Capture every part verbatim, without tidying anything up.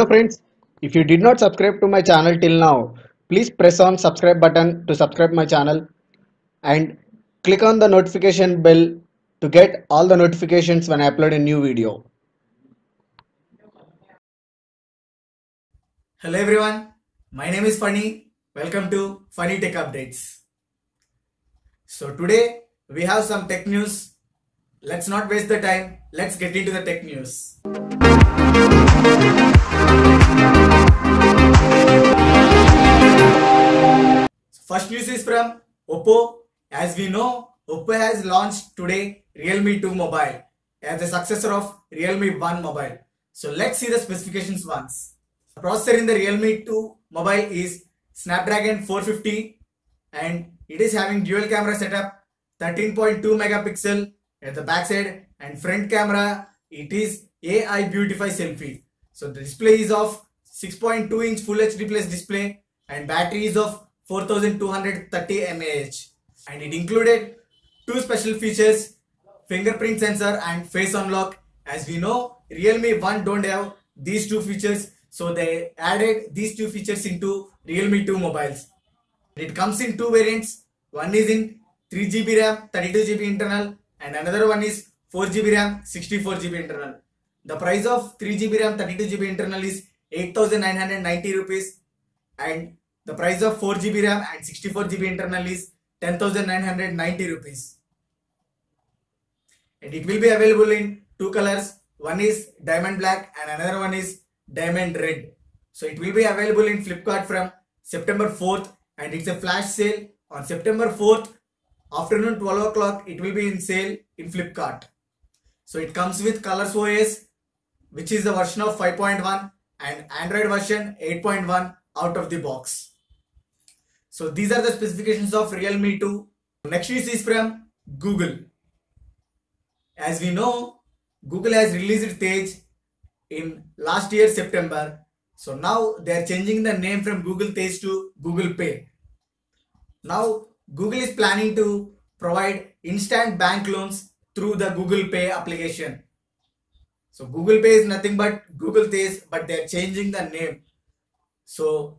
So friends, if you did not subscribe to my channel till now, please press on subscribe button to subscribe my channel and click on the notification bell to get all the notifications when I upload a new video. Hello everyone, my name is Phani. Welcome to Phani Tech Updates. So today we have some tech news. Let's not waste the time. Let's get into the tech news. First news is from Oppo. As we know, Oppo has launched today Realme two mobile as the successor of Realme one mobile. So let's see the specifications once. The processor in the Realme two mobile is Snapdragon four fifty and it is having dual camera setup, thirteen point two megapixel at the back side, and front camera it is A I Beautify Selfie. So the display is of six point two inch Full H D Plus display and battery is of four thousand two hundred thirty milliamp hours, and it included two special features, fingerprint sensor and face unlock. As we know, Realme one don't have these two features, so they added these two features into Realme two mobiles. It comes in two variants. One is in three G B RAM, thirty-two G B internal, and another one is four G B RAM, sixty-four G B internal. The price of three G B RAM, thirty-two G B internal is eight thousand nine hundred ninety rupees, and the price of four G B RAM and sixty-four G B internal is ten thousand nine hundred ninety rupees. And it will be available in two colors. One is diamond black and another one is diamond red. So it will be available in Flipkart from September fourth, and it's a flash sale on September fourth afternoon twelve o'clock. It will be in sale in Flipkart. So it comes with Colors O S, which is the version of five point one, and Android version eight point one out of the box. So these are the specifications of Realme two. Next news is from Google. As we know, Google has released Tez in last year September. So now they are changing the name from Google Tez to Google Pay. Now Google is planning to provide instant bank loans through the Google Pay application. So Google Pay is nothing but Google Tez, but they are changing the name. So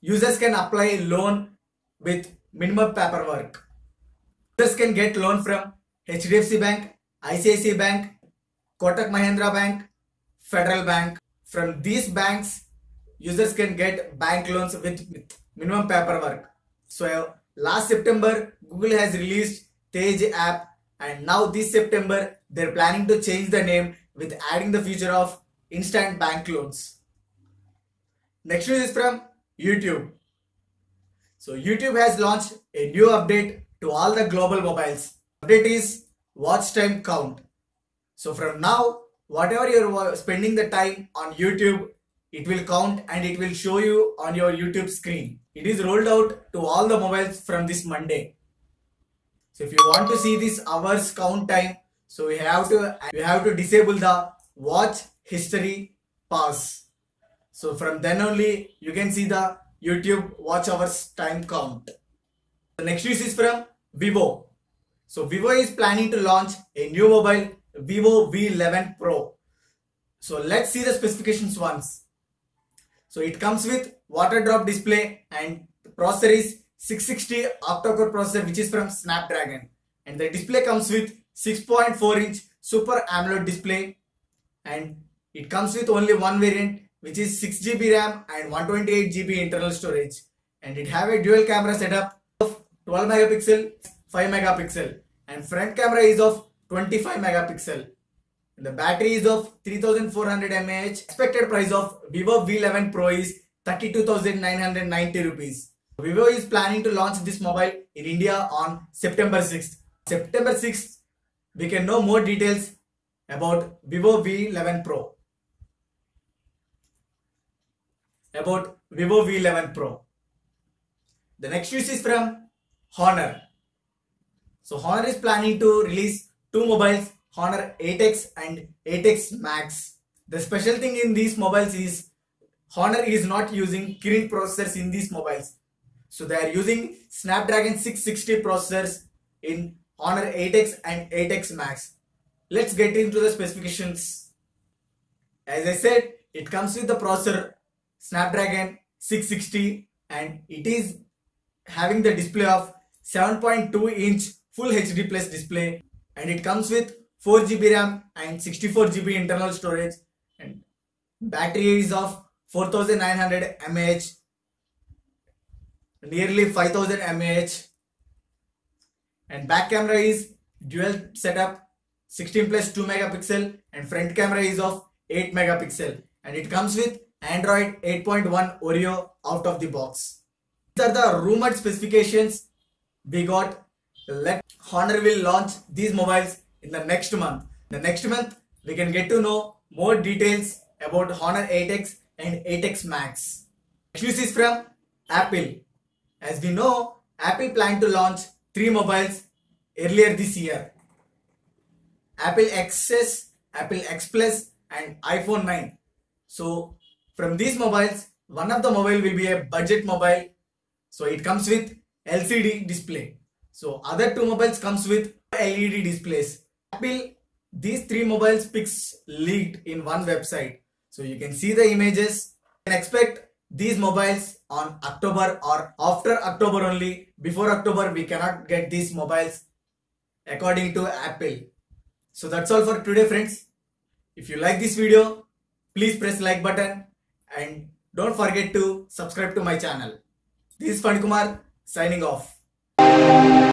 users can apply loan with minimum paperwork. Users can get loan from H D F C Bank, I C I C I Bank, Kotak Mahindra Bank, Federal Bank. From these banks, users can get bank loans with minimum paperwork. So last September, Google has released Tez app, and now this September, they're planning to change the name with adding the feature of instant bank loans. Next news is from YouTube. So YouTube has launched a new update to all the global mobiles. Update is watch time count. So from now, whatever you're spending the time on YouTube, it will count and it will show you on your YouTube screen. It is rolled out to all the mobiles from this Monday. So if you want to see this hours count time, so we have to we have to disable the watch history pause. So from then only you can see the YouTube watch hours time count. The next news is from Vivo. So Vivo is planning to launch a new mobile, Vivo V eleven Pro. So let's see the specifications once. So it comes with water drop display, and the processor is six sixty octa-core processor, which is from Snapdragon, and the display comes with six point four inch Super AMOLED display, and it comes with only one variant, which is six G B RAM and one twenty-eight G B internal storage, and it have a dual camera setup of twelve megapixel, five megapixel, and front camera is of twenty-five megapixel. The battery is of three thousand four hundred milliamp hours. Expected price of Vivo V eleven Pro is thirty-two thousand nine hundred ninety rupees. Vivo is planning to launch this mobile in India on September sixth. September sixth, we can know more details about Vivo V eleven Pro. About Vivo V eleven Pro. The next news is from Honor. So Honor is planning to release two mobiles, Honor eight X and eight X Max. The special thing in these mobiles is Honor is not using Kirin processors in these mobiles. So they are using Snapdragon six sixty processors in Honor eight X and eight X Max. Let's get into the specifications. As I said, It comes with the processor Snapdragon six sixty and it is having the display of seven point two inch full H D plus display, and it comes with four G B RAM and sixty-four G B internal storage, and battery is of four thousand nine hundred milliamp hours, nearly five thousand milliamp hours, and back camera is dual setup sixteen plus two megapixel and front camera is of eight megapixel, and it comes with Android eight point one Oreo out of the box. These are the rumored specifications we got. Let Honor will launch these mobiles in the next month. The next month we can get to know more details about Honor eight X and eight X Max. News is from Apple. As we know, Apple planned to launch three mobiles earlier this year: Apple X S, Apple X Plus and iPhone nine. So from these mobiles, one of the mobile will be a budget mobile. So it comes with L C D display. So other two mobiles comes with L E D displays. Apple, these three mobiles pics leaked in one website. So you can see the images. You can expect these mobiles on October or after October only. Before October, we cannot get these mobiles according to Apple. So that's all for today, friends. If you like this video, please press like button and don't forget to subscribe to my channel. This is Phani Kumar signing off.